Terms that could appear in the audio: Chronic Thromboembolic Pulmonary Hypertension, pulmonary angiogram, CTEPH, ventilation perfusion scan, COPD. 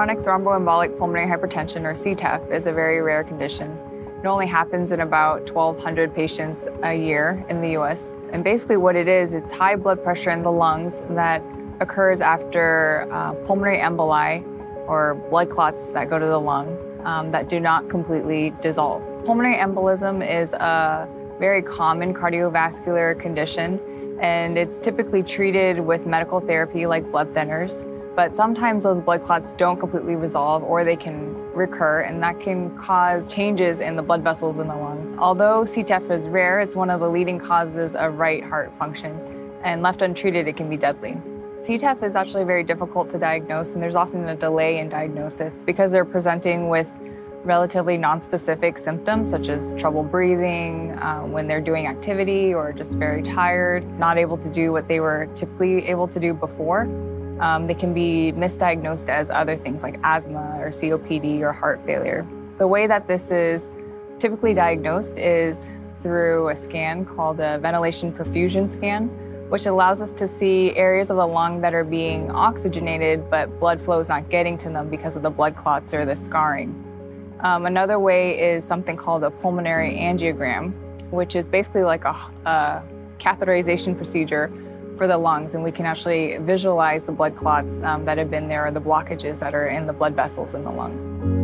Chronic thromboembolic pulmonary hypertension, or CTEPH, is a very rare condition. It only happens in about 1,200 patients a year in the US. And basically what it is, it's high blood pressure in the lungs that occurs after pulmonary emboli, or blood clots that go to the lung that do not completely dissolve. Pulmonary embolism is a very common cardiovascular condition, and it's typically treated with medical therapy like blood thinners. But sometimes those blood clots don't completely resolve, or they can recur, and that can cause changes in the blood vessels in the lungs. Although CTEPH is rare, it's one of the leading causes of right heart function, and left untreated, it can be deadly. CTEPH is actually very difficult to diagnose, and there's often a delay in diagnosis because they're presenting with relatively nonspecific symptoms such as trouble breathing, when they're doing activity, or just very tired, not able to do what they were typically able to do before. They can be misdiagnosed as other things like asthma or COPD or heart failure. The way that this is typically diagnosed is through a scan called a ventilation perfusion scan, which allows us to see areas of the lung that are being oxygenated, but blood flow is not getting to them because of the blood clots or the scarring. Another way is something called a pulmonary angiogram, which is basically like a catheterization procedure for the lungs, and we can actually visualize the blood clots that have been there, or the blockages that are in the blood vessels in the lungs.